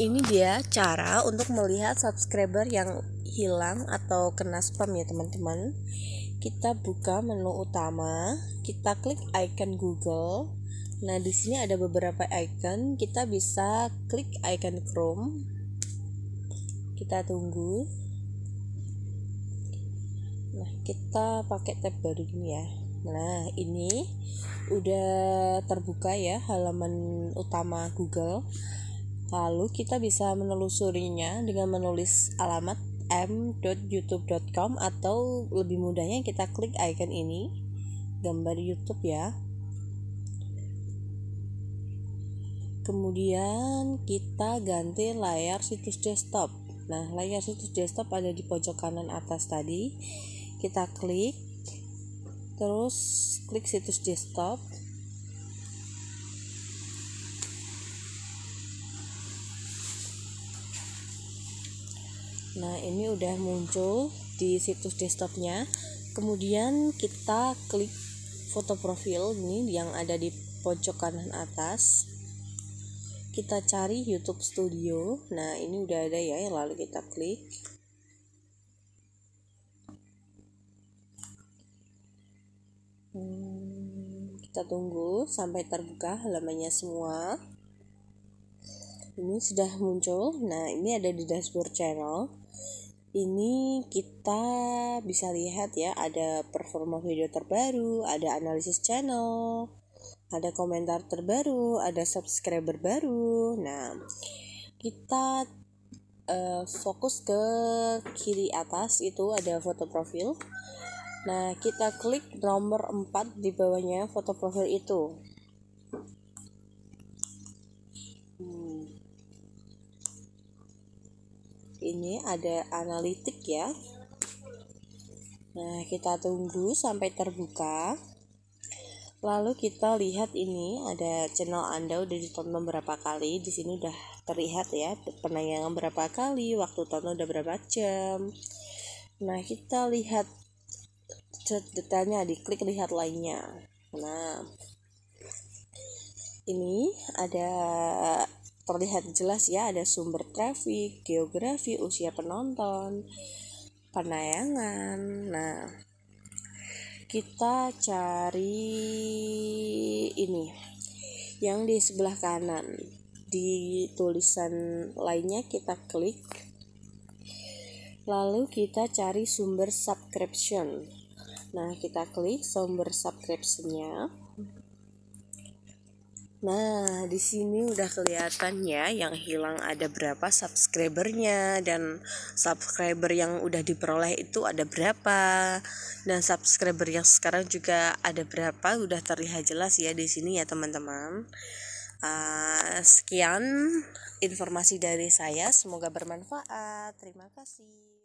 Ini dia cara untuk melihat subscriber yang hilang atau kena spam ya teman-teman. Kita buka menu utama, kita klik icon Google. Nah, di sini ada beberapa icon, kita bisa klik icon Chrome. Kita tunggu. Nah, kita pakai tab baru ini ya. Nah, ini udah terbuka ya halaman utama Google. Lalu kita bisa menelusurinya dengan menulis alamat m.youtube.com atau lebih mudahnya kita klik icon ini, gambar YouTube ya. Kemudian kita ganti layar situs desktop. Nah, layar situs desktop ada di pojok kanan atas tadi. Kita klik, terus klik situs desktop. Nah, ini udah muncul di situs desktopnya. Kemudian kita klik foto profil ini yang ada di pojok kanan atas. Kita cari YouTube Studio. Nah, ini udah ada ya, lalu kita klik. Kita tunggu sampai terbuka halamannya semua. Ini sudah muncul. Nah, ini ada di dashboard channel. Ini kita bisa lihat ya, ada performa video terbaru, ada analisis channel, ada komentar terbaru, ada subscriber baru. Nah, kita fokus ke kiri atas, itu ada foto profil. Nah, kita klik nomor 4 di bawahnya foto profil itu. Ini ada analitik ya. Nah, kita tunggu sampai terbuka. Lalu kita lihat ini ada channel Anda udah ditonton berapa kali. Di sini udah terlihat ya penayangan berapa kali, waktu tonton udah berapa jam. Nah, kita lihat detailnya, diklik lihat lainnya. Nah, ini ada terlihat jelas ya, ada sumber traffic, geografi, usia penonton, penayangan. Nah, kita cari ini yang di sebelah kanan, di tulisan lainnya kita klik. Lalu kita cari sumber subscription. Nah, kita klik sumber subscription-nya. Nah, di sini udah kelihatan ya yang hilang ada berapa subscribernya, dan subscriber yang udah diperoleh itu ada berapa, dan subscriber yang sekarang juga ada berapa, udah terlihat jelas ya di sini ya teman-teman. Sekian informasi dari saya, semoga bermanfaat. Terima kasih.